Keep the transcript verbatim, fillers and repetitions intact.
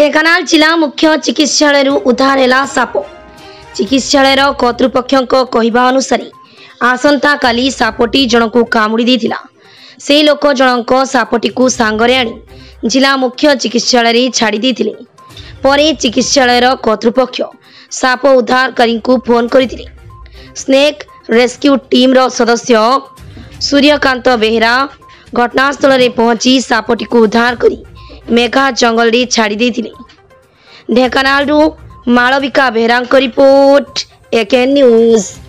ढेंकानाल जिला मुख्य चिकित्सालय उद्धार है साप। चिकित्सालय कर्तृपक्षों कहवा अनुसार आसंता काली सापटी जनको कामुड़ी से लोक जनक सापटी को सांगरे आनी जिला मुख्य चिकित्सालय छाड़ी पर चिकित्सालय कर्तृपक्ष साप उद्धारकारी को फोन करते। स्नेक रेस्क्यू टीम रो सदस्य सूर्यकांत बेहरा घटनास्थल में पहुंची सापटी को उद्धार करी मेघा जंगल रे छाड़ी देथिले। ढेंकानाल मालविका बेहरा रिपोर्ट एकेन्यूज।